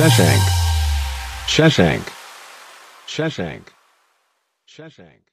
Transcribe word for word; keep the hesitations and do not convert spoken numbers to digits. Shashank. Shashank. Shashank. Shashank.